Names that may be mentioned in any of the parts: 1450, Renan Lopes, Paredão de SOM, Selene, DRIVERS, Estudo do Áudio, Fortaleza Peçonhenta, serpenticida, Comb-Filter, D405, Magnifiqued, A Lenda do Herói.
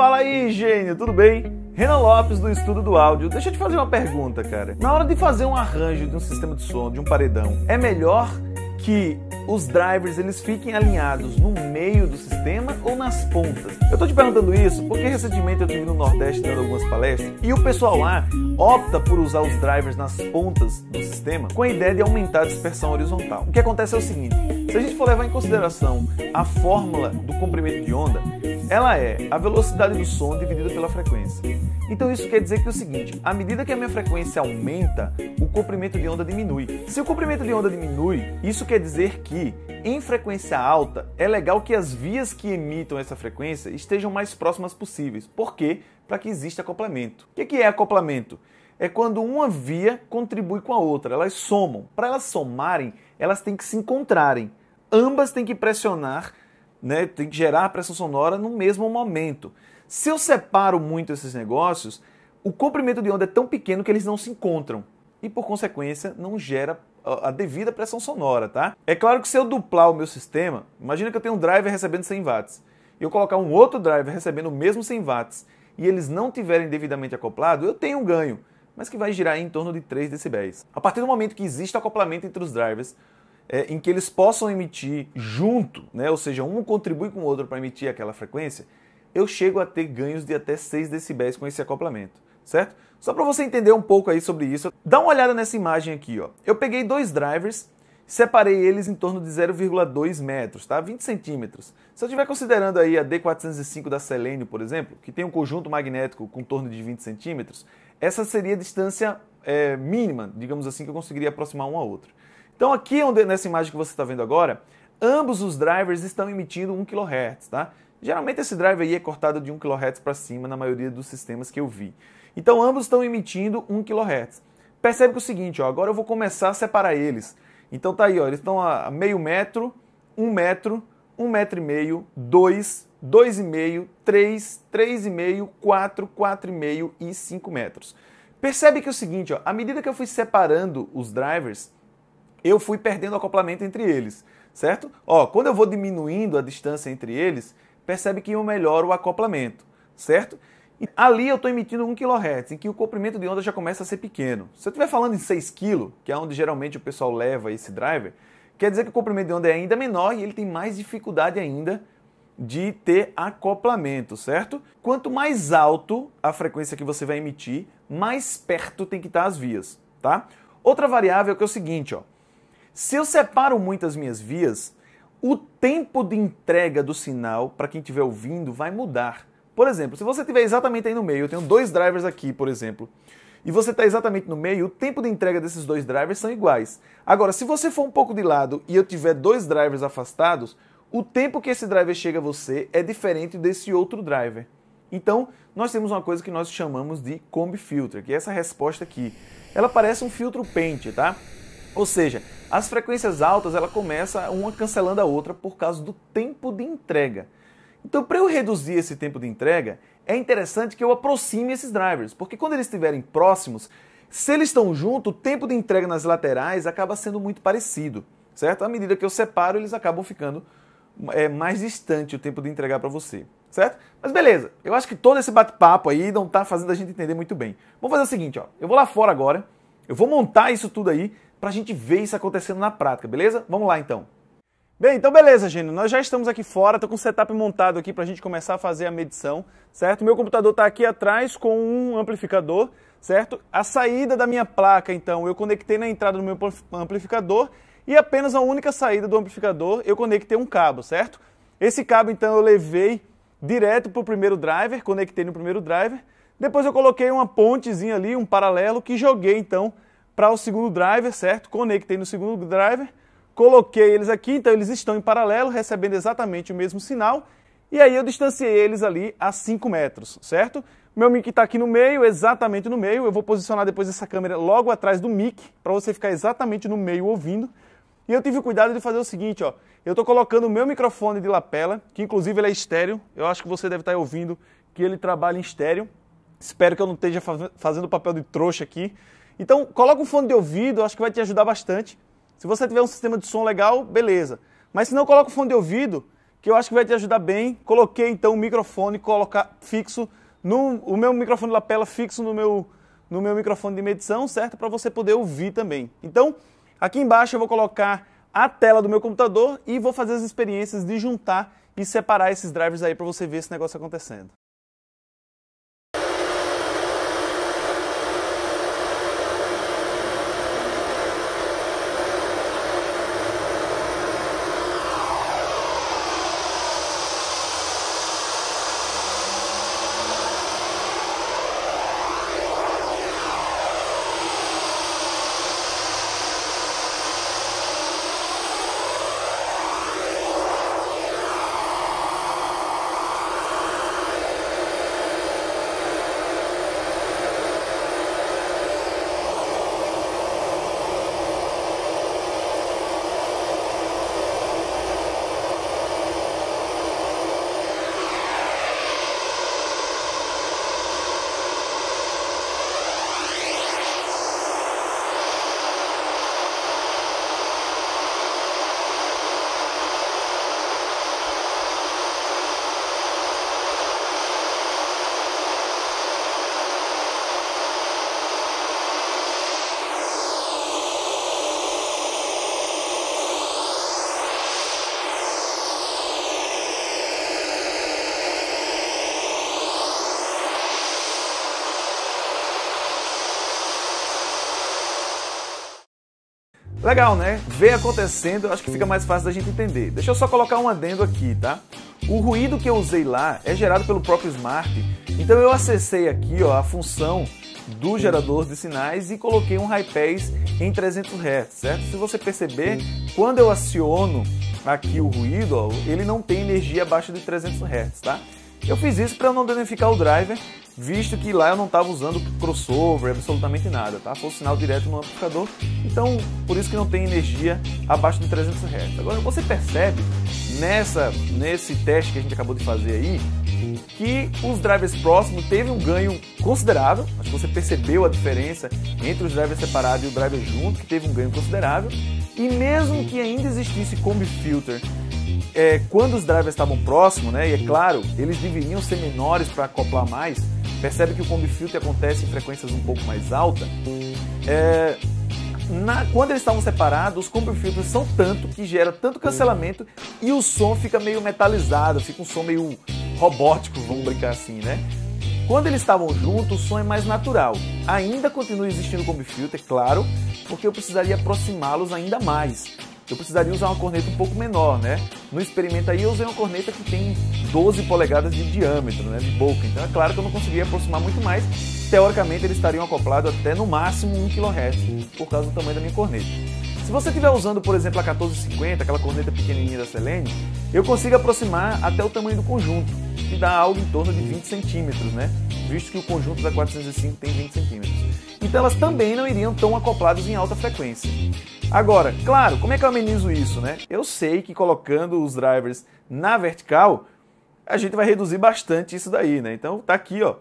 Fala aí, gênio, tudo bem? Renan Lopes, do Estudo do Áudio. Deixa eu te fazer uma pergunta, cara. Na hora de fazer um arranjo de um sistema de som, de um paredão, é melhor que os drivers eles fiquem alinhados no meio do sistema ou nas pontas? Eu tô te perguntando isso porque recentemente eu estive no Nordeste dando algumas palestras e o pessoal lá opta por usar os drivers nas pontas do sistema com a ideia de aumentar a dispersão horizontal. O que acontece é o seguinte: se a gente for levar em consideração a fórmula do comprimento de onda, ela é a velocidade do som dividida pela frequência. Então isso quer dizer que é o seguinte: à medida que a minha frequência aumenta, o comprimento de onda diminui. Se o comprimento de onda diminui, isso quer dizer que em frequência alta é legal que as vias que emitam essa frequência estejam mais próximas possíveis. Por quê? Para que exista acoplamento. O que é acoplamento? É quando uma via contribui com a outra, elas somam. Para elas somarem, elas têm que se encontrarem. Ambas têm que pressionar, né? Tem que gerar a pressão sonora no mesmo momento. Se eu separo muito esses negócios, o comprimento de onda é tão pequeno que eles não se encontram e, por consequência, não gera a devida pressão sonora, tá? É claro que se eu duplar o meu sistema, imagina que eu tenho um driver recebendo 100 watts e eu colocar um outro driver recebendo o mesmo 100 watts e eles não tiverem devidamente acoplado, eu tenho um ganho, mas que vai girar em torno de 3 decibéis. A partir do momento que existe acoplamento entre os drivers, em que eles possam emitir junto, né? Ou seja, um contribui com o outro para emitir aquela frequência, eu chego a ter ganhos de até 6 decibéis com esse acoplamento, certo? Só para você entender um pouco aí sobre isso, dá uma olhada nessa imagem aqui, ó. Eu peguei dois drivers, separei eles em torno de 0,2 metros, tá? 20 centímetros. Se eu estiver considerando aí a D405 da Selene, por exemplo, que tem um conjunto magnético com torno de 20 centímetros, essa seria a distância mínima, digamos assim, que eu conseguiria aproximar um ao outro. Então aqui, nessa imagem que você está vendo agora, ambos os drivers estão emitindo 1 kHz, tá? Geralmente esse driver aí é cortado de 1 kHz para cima na maioria dos sistemas que eu vi. Então ambos estão emitindo 1 kHz. Percebe que é o seguinte, ó, agora eu vou começar a separar eles. Então tá aí, ó, eles estão a meio metro, 1 metro, 1 metro e meio, 2, 2,5, 3, 3,5, 4, 4,5 e 5 metros. Percebe que é o seguinte, ó, à medida que eu fui separando os drivers, eu fui perdendo acoplamento entre eles, certo? Ó, quando eu vou diminuindo a distância entre eles, percebe que eu melhoro o acoplamento, certo? E ali eu estou emitindo 1 kHz, em que o comprimento de onda já começa a ser pequeno. Se eu estiver falando em 6 kg, que é onde geralmente o pessoal leva esse driver, quer dizer que o comprimento de onda é ainda menor e ele tem mais dificuldade ainda de ter acoplamento, certo? Quanto mais alto a frequência que você vai emitir, mais perto tem que estar as vias, tá? Outra variável que é o seguinte, ó. Se eu separo muito as minhas vias, o tempo de entrega do sinal, para quem estiver ouvindo, vai mudar. Por exemplo, se você estiver exatamente aí no meio, eu tenho dois drivers aqui, por exemplo, e você está exatamente no meio, o tempo de entrega desses dois drivers são iguais. Agora, se você for um pouco de lado e eu tiver dois drivers afastados, o tempo que esse driver chega a você é diferente desse outro driver. Então, nós temos uma coisa que nós chamamos de Comb-Filter, que é essa resposta aqui. Ela parece um filtro pente, tá? Ou seja, as frequências altas, ela começa uma cancelando a outra por causa do tempo de entrega. Então, para eu reduzir esse tempo de entrega, é interessante que eu aproxime esses drivers, porque quando eles estiverem próximos, se eles estão juntos, o tempo de entrega nas laterais acaba sendo muito parecido, certo? À medida que eu separo, eles acabam ficando mais distante o tempo de entregar para você, certo? Mas beleza, eu acho que todo esse bate-papo aí não está fazendo a gente entender muito bem. Vamos fazer o seguinte, ó, eu vou lá fora agora, eu vou montar isso tudo aí, pra gente ver isso acontecendo na prática, beleza? Vamos lá, então. Bem, então beleza, gênio. Nós já estamos aqui fora, tô com o setup montado aqui pra gente começar a fazer a medição, certo? Meu computador tá aqui atrás com um amplificador, certo? A saída da minha placa, então, eu conectei na entrada do meu amplificador e apenas a única saída do amplificador eu conectei um cabo, certo? Esse cabo, então, eu levei direto pro primeiro driver, conectei no primeiro driver, depois eu coloquei uma pontezinha ali, um paralelo, que joguei, então, para o segundo driver, certo? Conectei no segundo driver, coloquei eles aqui, então eles estão em paralelo, recebendo exatamente o mesmo sinal, e aí eu distanciei eles ali a 5 metros, certo? Meu mic está aqui no meio, exatamente no meio, eu vou posicionar depois essa câmera logo atrás do mic, para você ficar exatamente no meio ouvindo, e eu tive o cuidado de fazer o seguinte, ó, eu estou colocando o meu microfone de lapela, que inclusive ele é estéreo, eu acho que você deve estar ouvindo que ele trabalha em estéreo, espero que eu não esteja fazendo o papel de trouxa aqui. Então, coloca um fone de ouvido, acho que vai te ajudar bastante. Se você tiver um sistema de som legal, beleza. Mas se não, coloca um fone de ouvido que eu acho que vai te ajudar bem. Coloquei então o microfone fixo, o meu microfone lapela fixo no meu microfone de medição, certo? Para você poder ouvir também. Então, aqui embaixo eu vou colocar a tela do meu computador e vou fazer as experiências de juntar e separar esses drivers aí para você ver esse negócio acontecendo. Legal, né? Ver acontecendo, acho que fica mais fácil da gente entender. Deixa eu só colocar um adendo aqui, tá? O ruído que eu usei lá é gerado pelo próprio Smart, então eu acessei aqui, ó, a função do gerador de sinais e coloquei um high pass em 300 Hz, certo? Se você perceber, quando eu aciono aqui o ruído, ó, ele não tem energia abaixo de 300 Hz, tá? Eu fiz isso para não danificar o driver, visto que lá eu não estava usando crossover, absolutamente nada, tá? Foi o sinal direto no amplificador, então por isso que não tem energia abaixo de 300 Hz. Agora você percebe nesse teste que a gente acabou de fazer aí, que os drivers próximos teve um ganho considerável, acho que você percebeu a diferença entre os drivers separados e o driver junto, que teve um ganho considerável, e mesmo que ainda existisse Comb-Filter, quando os drivers estavam próximos, né, e é claro, eles deveriam ser menores para acoplar mais, percebe que o Comb-Filter acontece em frequências um pouco mais altas, quando eles estavam separados, os Comb-Filters são tanto que gera tanto cancelamento e o som fica meio metalizado, fica um som meio robótico, vamos brincar assim, né? Quando eles estavam juntos, o som é mais natural. Ainda continua existindo Comb-Filter, claro, porque eu precisaria aproximá-los ainda mais. Eu precisaria usar uma corneta um pouco menor, né? No experimento aí eu usei uma corneta que tem 12 polegadas de diâmetro, né? De boca. Então é claro que eu não conseguia aproximar muito mais. Teoricamente eles estariam acoplados até no máximo 1 kHz, por causa do tamanho da minha corneta. Se você estiver usando, por exemplo, a 1450, aquela corneta pequenininha da Selene, eu consigo aproximar até o tamanho do conjunto, que dá algo em torno de 20 centímetros, né? Visto que o conjunto da 405 tem 20 centímetros. Então elas também não iriam tão acopladas em alta frequência. Agora, claro, como é que eu amenizo isso, né? Eu sei que colocando os drivers na vertical, a gente vai reduzir bastante isso daí, né? Então tá aqui, ó.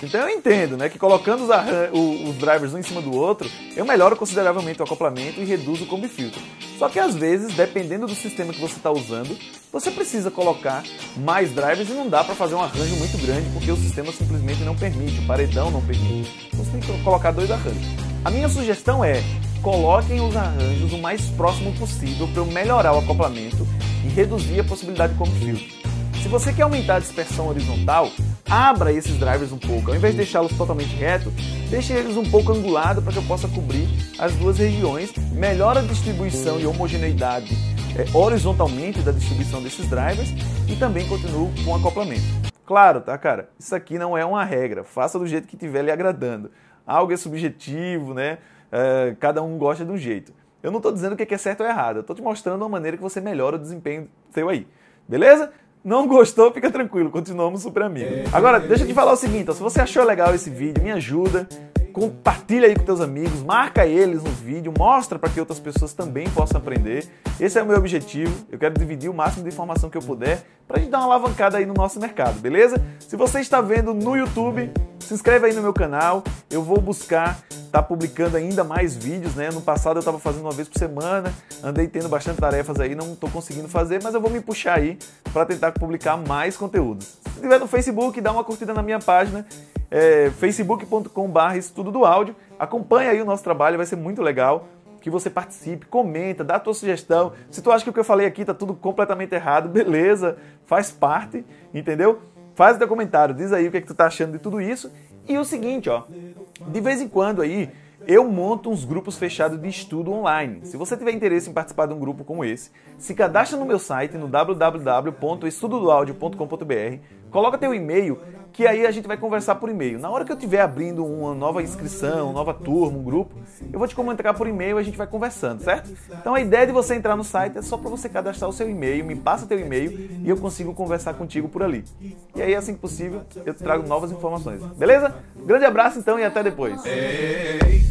Então eu entendo, né, que colocando os drivers um em cima do outro, eu melhoro consideravelmente o acoplamento e reduzo o Comb-Filter. Só que às vezes, dependendo do sistema que você está usando, você precisa colocar mais drivers e não dá para fazer um arranjo muito grande, porque o sistema simplesmente não permite, o paredão não permite. Você tem que colocar dois arranjos. A minha sugestão é, coloquem os arranjos o mais próximo possível para eu melhorar o acoplamento e reduzir a possibilidade de Comb-Filter. Se você quer aumentar a dispersão horizontal, abra esses drivers um pouco. Ao invés de deixá-los totalmente reto, deixe eles um pouco angulado para que eu possa cobrir as duas regiões. Melhora a distribuição e homogeneidade horizontalmente da distribuição desses drivers e também continuo com acoplamento. Claro, tá, cara? Isso aqui não é uma regra. Faça do jeito que estiver lhe agradando. Algo é subjetivo, né? Cada um gosta de um jeito. Eu não estou dizendo o que é certo ou errado. Eu estou te mostrando uma maneira que você melhora o desempenho seu aí. Beleza? Não gostou? Fica tranquilo, continuamos super amigos. Agora, deixa eu te falar o seguinte, ó, se você achou legal esse vídeo, me ajuda. compartilha aí com teus amigos, marca eles nos vídeos, mostra para que outras pessoas também possam aprender. Esse é o meu objetivo, eu quero dividir o máximo de informação que eu puder para a gente dar uma alavancada aí no nosso mercado, beleza? Se você está vendo no YouTube, se inscreve aí no meu canal, eu vou buscar tá publicando ainda mais vídeos, né? No passado eu estava fazendo uma vez por semana, andei tendo bastante tarefas aí, não estou conseguindo fazer, mas eu vou me puxar aí para tentar publicar mais conteúdos. Se estiver no Facebook, dá uma curtida na minha página, facebook.com/estudo do áudio, acompanha aí o nosso trabalho, vai ser muito legal que você participe, comenta, dá a tua sugestão. Se tu acha que o que eu falei aqui tá tudo completamente errado, beleza, faz parte, entendeu? Faz o teu comentário, diz aí o que é que tu tá achando de tudo isso. E o seguinte, ó, de vez em quando aí eu monto uns grupos fechados de estudo online. Se você tiver interesse em participar de um grupo como esse, se cadastra no meu site, no www.estudodoaudio.com.br, coloca teu e-mail, que aí a gente vai conversar por e-mail. Na hora que eu estiver abrindo uma nova inscrição, uma nova turma, um grupo, eu vou te comunicar por e-mail e a gente vai conversando, certo? Então a ideia de você entrar no site é só para você cadastrar o seu e-mail, me passa teu e-mail e eu consigo conversar contigo por ali. E aí, assim que possível, eu trago novas informações, beleza? Grande abraço então e até depois!